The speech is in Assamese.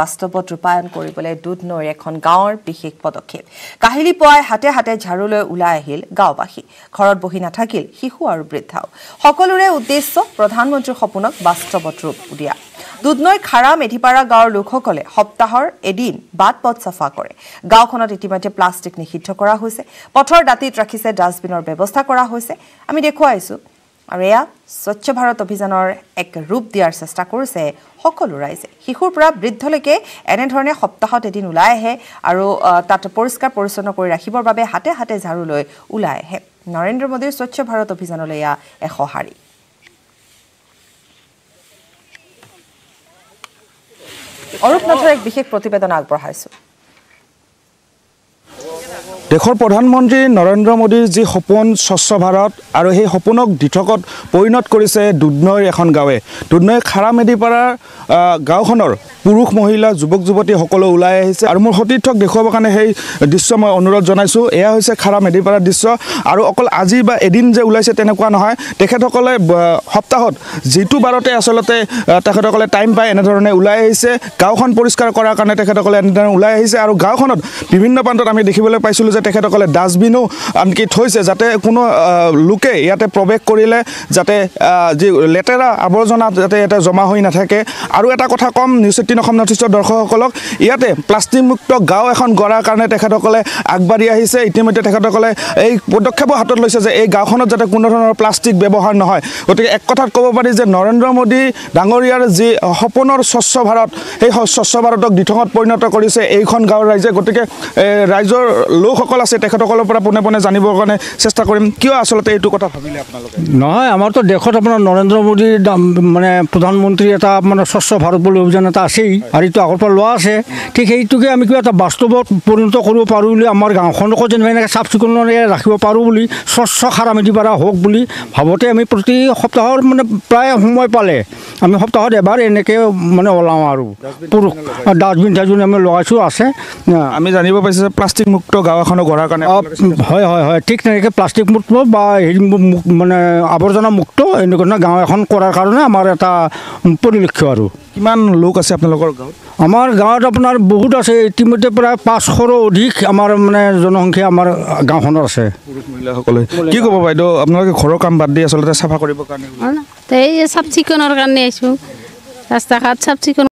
বাস্তৱত ৰূপায়ণ কৰিবলৈ দুধনৈৰ এখন গাঁৱৰ বিশেষ পদক্ষেপ কাহিলী পয় হাতে হাতে ঝাৰুলৈ উলাই আহিল গাঁওবাসী ঘৰত বহি নাথাকিল শিশু আৰু বৃদ্ধাও সকলোৰে উদ্দেশ্য প্ৰধানমন্ত্ৰীৰ সপোনক বাস্তৱত ৰূপ দিয়া দুধনৈৰ খাৰা মেধিপাৰা গাঁৱৰ লোকসকলে সপ্তাহৰ এদিন বাট পথ সাফা কৰে গাঁওখনত ইতিমধ্যে প্লাষ্টিক নিষিদ্ধ কৰা হৈছে পথৰ দাঁতিত ৰাখিছে ডাস্টবিনৰ ব্যৱস্থা কৰা হৈছে আমি দেখুৱাইছো আৰু এয়া স্বচ্ছ ভাৰত অভিযানৰ এক ৰূপ দিয়াৰ চেষ্টা কৰিছে সকলো ৰাইজে শিশুৰ পৰা বৃদ্ধলৈকে এনে ধৰণে সপ্তাহত এদিন উলাই আহে আৰু তাত পৰিষ্কাৰ পৰিচ্ছন্ন কৰি ৰাখিবৰ বাবে হাতে হাতে ঝাৰু লৈ উলাই আহে নৰেন্দ্ৰ মোদীৰ স্বচ্ছ ভাৰত অভিযানলৈ এয়া এক সহাৰি অৰূপ নাথৰ এক বিশেষ প্ৰতিবেদন আগবঢ়াইছো দেশৰ প্ৰধানমন্ত্ৰী নৰেন্দ্ৰ মোদীৰ যি সপোন স্বচ্ছ ভাৰত আৰু সেই সপোনক দিঠকত পৰিণত কৰিছে দুধনৈৰ এখন গাঁৱে দুধনৈৰ খাৰা মেধিপাৰাৰ গাঁওখনৰ পুৰুষ মহিলা যুৱক যুৱতী সকলো ওলাই আহিছে আৰু মোৰ সতীৰ্থক দেখুৱাবৰ কাৰণে সেই দৃশ্য মই অনুৰোধ জনাইছোঁ এয়া হৈছে খাৰা মেধিপাৰাৰ দৃশ্য আৰু অকল আজি বা এদিন যে ওলাইছে তেনেকুৱা নহয় তেখেতসকলে সপ্তাহত যিটো বাৰতে আচলতে তেখেতসকলে টাইম পায় এনেধৰণে ওলাই আহিছে গাঁওখন পৰিষ্কাৰ কৰাৰ কাৰণে তেখেতসকলে এনেধৰণে ওলাই আহিছে আৰু গাঁওখনত বিভিন্ন প্ৰান্তত আমি দেখিবলৈ পাইছিলোঁ তেখেতসকলে ডাস্টবিনো আনকি থৈছে যাতে কোনো লোকে ইয়াতে প্ৰৱেশ কৰিলে যাতে যি লেতেৰা আৱৰ্জনা যাতে ইয়াতে জমা হৈ নাথাকে আৰু এটা কথা কম নিউজ ১৮ অসম নৰ্থ ইষ্টৰ দৰ্শকসকলক ইয়াতে প্লাষ্টিকমুক্ত গাঁও এখন গঢ়াৰ কাৰণে তেখেতসকলে আগবাঢ়ি আহিছে ইতিমধ্যে তেখেতসকলে এই পদক্ষেপো হাতত লৈছে যে এই গাঁওখনত যাতে কোনো ধৰণৰ প্লাষ্টিক ব্যৱহাৰ নহয় গতিকে এক কথাত ক'ব পাৰি যে নৰেন্দ্ৰ মোদী ডাঙৰীয়াৰ যি সপোনৰ স্বচ্ছ ভাৰত সেই স্বচ্ছ ভাৰতক দিঠঙত পৰিণত কৰিছে এইখন গাঁৱৰ ৰাইজে গতিকে ৰাইজৰ লোকসকল আছে তেখেতসকলৰ পৰা পোনে পোনে জানিবৰ কাৰণে চেষ্টা কৰিম কিয় আচলতে এইটো কথা ভাবিলে আপোনালোকে নহয় আমাৰতো দেশত আপোনাৰ নৰেন্দ্ৰ মোদীৰ মানে প্ৰধানমন্ত্ৰী এটা মানে স্বচ্ছ ভাৰত বুলি অভিযান এটা আছেই আৰু এইটো আগৰ পৰা লোৱা আছে ঠিক সেইটোকে আমি কিবা এটা বাস্তৱত পৰিণত কৰিব পাৰোঁ বুলি আমাৰ গাঁওখনকো যেনেকৈ এনেকৈ চাফ চিকুণৰে ৰাখিব পাৰোঁ বুলি স্বচ্ছ খাৰা মেধিপাৰা হওক বুলি ভাবোঁতে আমি প্ৰতি সপ্তাহৰ মানে প্ৰায় সময় পালে আমি সপ্তাহত এবাৰ এনেকৈ মানে ওলাওঁ আৰু পুৰুষ ডাষ্টবিন ডাষ্টবিন আমি লগাইছোঁ আছে আমি জানিব পাৰিছোঁ যে প্লাষ্টিক মুক্ত গাঁও এখনো গঢ়াৰ কাৰণে হয় হয় হয় ঠিক তেনেকৈ প্লাষ্টিক মুক্ত বা হেৰি মানে আৱৰ্জনা মুক্ত এনেকুৱা গাঁও এখন কৰাৰ কাৰণে আমাৰ এটা পৰিলক্ষ্য আৰু কিমান লোক আছে আপোনালোকৰ গাঁৱত আমাৰ গাঁৱত আপোনাৰ বহুত আছে ইতিমধ্যে প্ৰায় ৫০০ৰো অধিক আমাৰ মানে জনসংখ্যা আমাৰ গাঁওখনৰ আছে পুৰুষ মহিলাসকলে কি ক'ব বাইদেউ আপোনালোকে ঘৰৰ কাম বাদ দি আচলতে চাফা কৰিবৰ কাৰণে এই চাফ চিকুণৰ কাৰণে আহিছোঁ ৰাস্তা ঘাট চাফ চিকুণ